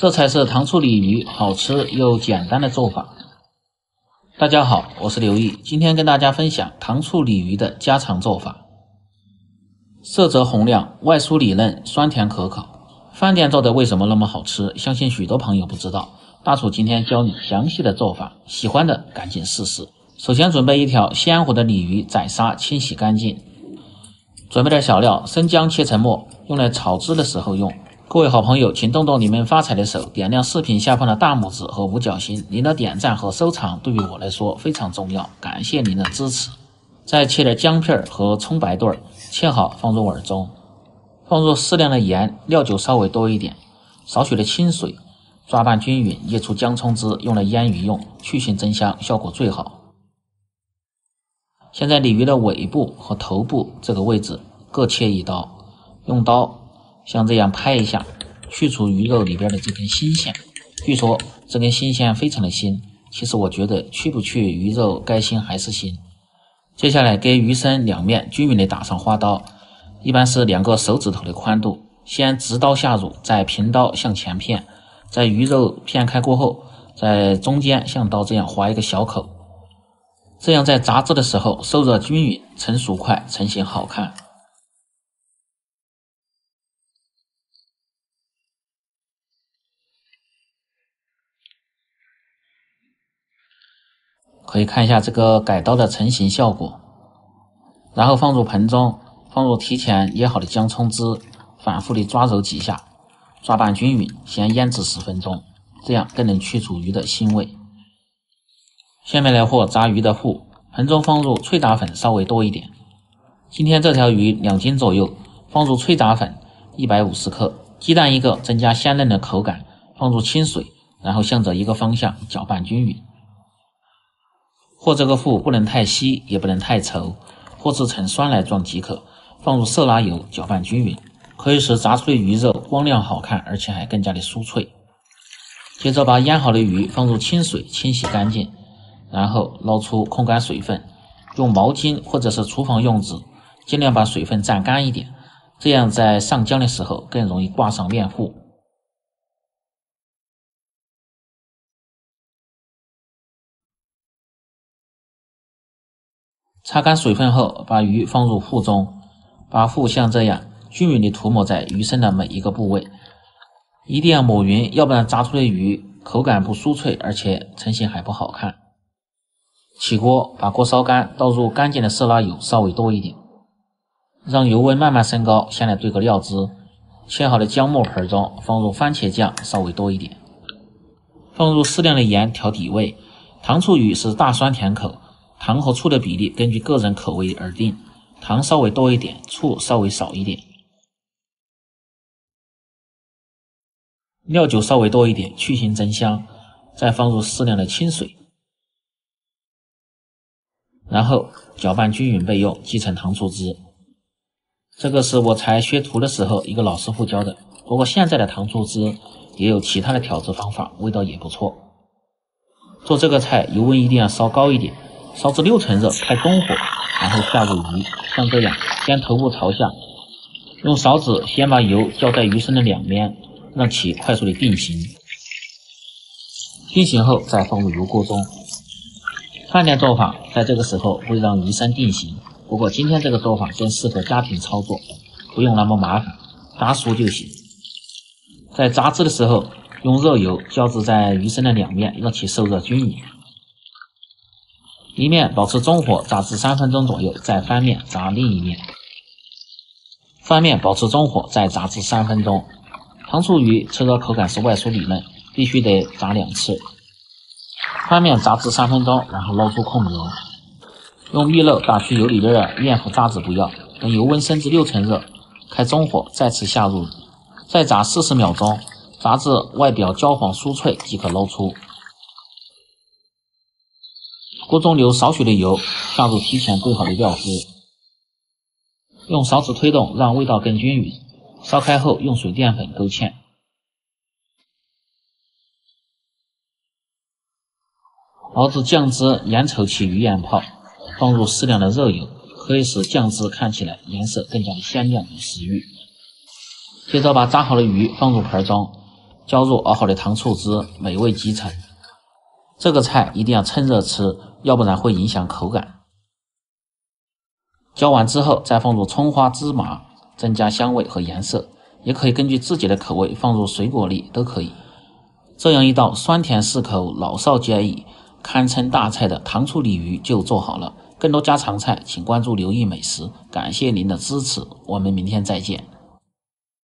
这才是糖醋鲤鱼好吃又简单的做法。大家好，我是刘毅，今天跟大家分享糖醋鲤鱼的家常做法。色泽红亮，外酥里嫩，酸甜可口。饭店做的为什么那么好吃？相信许多朋友不知道，大厨今天教你详细的做法，喜欢的赶紧试试。首先准备一条鲜活的鲤鱼，宰杀清洗干净。准备点小料，生姜切成末，用来炒汁的时候用。各位好朋友，请动动你们发财的手，点亮视频下方的大拇指和五角星，您的点赞和收藏对于我来说非常重要，感谢您的支持。再切点姜片和葱白段，切好放入碗中。放入适量的盐，料酒稍微多一点，少许的清水，抓拌均匀，液出姜葱汁，用来腌鱼用，去腥增香，效果最好。现在鲤鱼的尾部和头部这个位置各切一刀，用刀像这样拍一下，去除鱼肉里边的这根新线。据说这根新线非常的新，其实我觉得去不去鱼肉该新还是新。接下来给鱼身两面均匀的打上花刀，一般是两个手指头的宽度，先直刀下入，再平刀向前片，在鱼肉片开过后，在中间像刀这样划一个小口，这样在炸制的时候受热均匀，成熟快，成型好看。可以看一下这个改刀的成型效果。然后放入盆中，放入提前腌好的姜葱汁，反复的抓揉几下，抓拌均匀，先腌制10分钟，这样更能去除鱼的腥味。下面来和炸鱼的糊，盆中放入脆炸粉稍微多一点，今天这条鱼2斤左右，放入脆炸粉150克，鸡蛋1个，增加鲜嫩的口感，放入清水，然后向着一个方向搅拌均匀。和这个糊不能太稀，也不能太稠，和制成酸奶状即可。放入色拉油，搅拌均匀，可以使炸出的鱼肉光亮好看，而且还更加的酥脆。接着把腌好的鱼放入清水清洗干净，然后捞出控干水分，用毛巾或者是厨房用纸尽量把水分蘸干一点，这样在上浆的时候更容易挂上面糊。擦干水分后，把鱼放入糊中，把糊像这样均匀地涂抹在鱼身的每一个部位，一定要抹匀，要不然炸出的鱼口感不酥脆，而且成型还不好看。起锅，把锅烧干，倒入干净的色拉油稍微多一点，让油温慢慢升高。先来兑个料汁，切好的姜末盆中放入番茄酱稍微多一点，放入适量的盐调底味。糖醋鱼是大酸甜口，糖和醋的比例根据个人口味而定，糖稍微多一点，醋稍微少一点，料酒稍微多一点，去腥增香。再放入适量的清水，然后搅拌均匀备用，即成糖醋汁。这个是我才学徒的时候一个老师傅教的，不过现在的糖醋汁也有其他的调制方法，味道也不错。做这个菜油温一定要稍高一点，烧至6成热，开中火，然后下入鱼，像这样先头部朝下，用勺子先把油浇在鱼身的两边，让其快速的定型。定型后再放入油锅中。饭店做法在这个时候会让鱼身定型，不过今天这个做法更适合家庭操作，不用那么麻烦，炸熟就行。在炸制的时候用热油浇至在鱼身的两面，让其受热均匀，一面保持中火炸至3分钟左右，再翻面炸另一面，翻面保持中火再炸至3分钟。糖醋鱼吃的口感是外酥里嫩，必须得炸2次。翻面炸至3分钟，然后捞出控油，用蜜漏打去油里边的面糊渣子不要，等油温升至6成热，开中火，再次下入，再炸40秒钟，炸至外表焦黄酥脆即可捞出。锅中留少许的油，下入提前兑好的料汁，用勺子推动，让味道更均匀。烧开后用水淀粉勾芡，熬至酱汁粘稠起鱼眼泡，放入适量的热油，可以使酱汁看起来颜色更加鲜亮有食欲。接着把炸好的鱼放入盆中，浇入熬好的糖醋汁，美味极成。这个菜一定要趁热吃，要不然会影响口感。浇完之后，再放入葱花、芝麻，增加香味和颜色。也可以根据自己的口味放入水果粒，都可以。这样一道酸甜适口、老少皆宜、堪称大菜的糖醋鲤鱼就做好了。更多家常菜，请关注“留意美食”。感谢您的支持，我们明天再见。